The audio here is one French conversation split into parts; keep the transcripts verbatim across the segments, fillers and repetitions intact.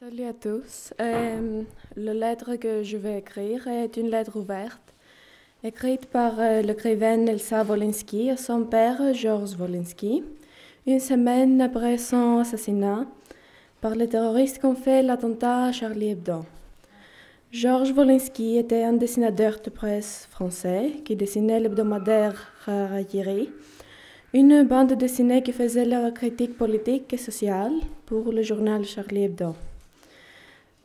Salut à tous. Euh, la lettre que je vais écrire est une lettre ouverte, écrite par euh, l'écrivaine Elsa Wolinski à son père Georges Wolinski, une semaine après son assassinat par les terroristes qui ont fait l'attentat à Charlie Hebdo. Georges Wolinski était un dessinateur de presse français qui dessinait l'hebdomadaire Hara-Kiri, une bande dessinée qui faisait la critique politique et sociale pour le journal Charlie Hebdo.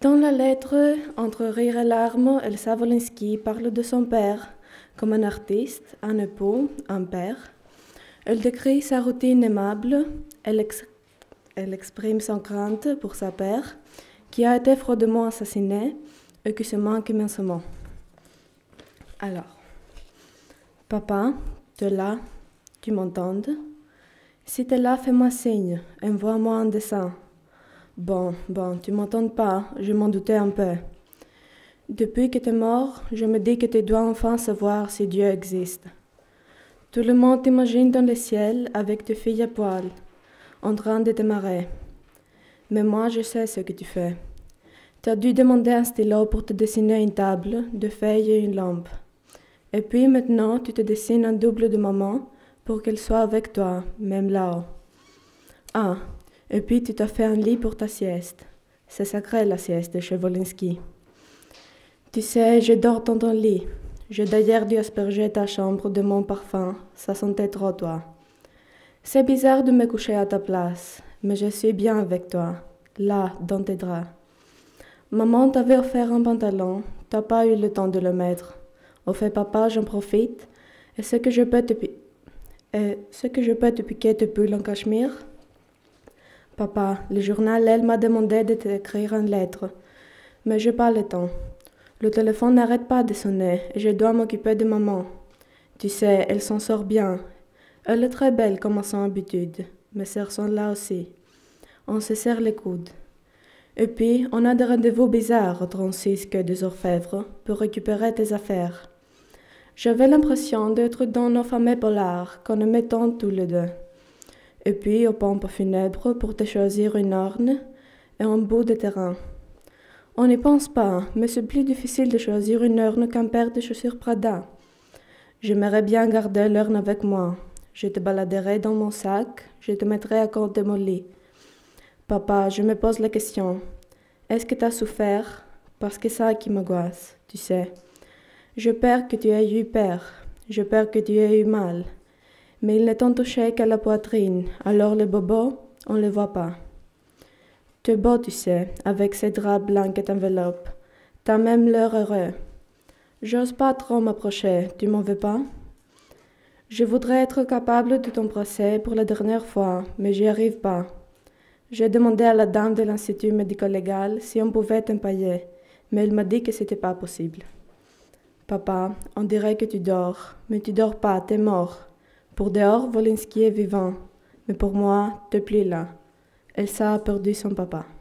Dans la lettre, entre rire et larmes, Elsa Wolinski parle de son père comme un artiste, un époux, un père. Elle décrit sa routine aimable, elle, ex elle exprime son crainte pour sa mère, qui a été froidement assassinée et qui se manque immensément. Alors, papa, tu es là, tu m'entends? Si tu es là, fais-moi signe, envoie-moi un dessin. Bon, bon, tu m'entends pas, je m'en doutais un peu. Depuis que tu es mort, je me dis que tu dois enfin savoir si Dieu existe. Tout le monde t'imagine dans le ciel avec tes filles à poil, en train de te marrer. Mais moi, je sais ce que tu fais. Tu as dû demander un stylo pour te dessiner une table, deux feuilles et une lampe. Et puis maintenant, tu te dessines un double de maman pour qu'elle soit avec toi, même là-haut. Ah! Et puis tu t'as fait un lit pour ta sieste. C'est sacré la sieste chez Wolinski. Tu sais, je dors dans ton lit. J'ai d'ailleurs dû asperger ta chambre de mon parfum. Ça sentait trop toi. C'est bizarre de me coucher à ta place, mais je suis bien avec toi, là, dans tes draps. Maman t'avait offert un pantalon, t'as pas eu le temps de le mettre. Au fait, papa, j'en profite. Et ce que je peux te, pi Et ce que je peux te piquer te pull en cachemire? Papa, le journal, elle m'a demandé de t'écrire une lettre, mais je n'ai pas le temps. Le téléphone n'arrête pas de sonner et je dois m'occuper de maman. Tu sais, elle s'en sort bien. Elle est très belle comme à son habitude. Mes sœurs sont là aussi. On se serre les coudes. Et puis, on a des rendez-vous bizarres au Francisque des orfèvres pour récupérer tes affaires. J'avais l'impression d'être dans nos fameux polars qu'on aimait tant tous les deux. Et puis aux pompes funèbres pour te choisir une orne et un bout de terrain. On n'y pense pas, mais c'est plus difficile de choisir une orne qu'un paire de chaussures Prada. J'aimerais bien garder l'orne avec moi. Je te baladerai dans mon sac, je te mettrai à côté de mon lit. Papa, je me pose la question. Est-ce que tu as souffert? Parce que c'est ça qui m'angoisse, tu sais. Je peur que tu aies eu peur. Je peur que tu aies eu mal. Mais il n'est tant touché qu'à la poitrine, alors les bobos, on ne les voit pas. T'es beau, tu sais, avec ces draps blancs et t'enveloppes. T'as même l'air heureux. J'ose pas trop m'approcher, tu m'en veux pas? Je voudrais être capable de t'embrasser pour la dernière fois, mais j'y arrive pas. J'ai demandé à la dame de l'Institut médico-légal si on pouvait t'empailler, mais elle m'a dit que c'était pas possible. Papa, on dirait que tu dors, mais tu dors pas, t'es mort. Pour dehors, Wolinski est vivant, mais pour moi, t'es plus là. Elsa a perdu son papa.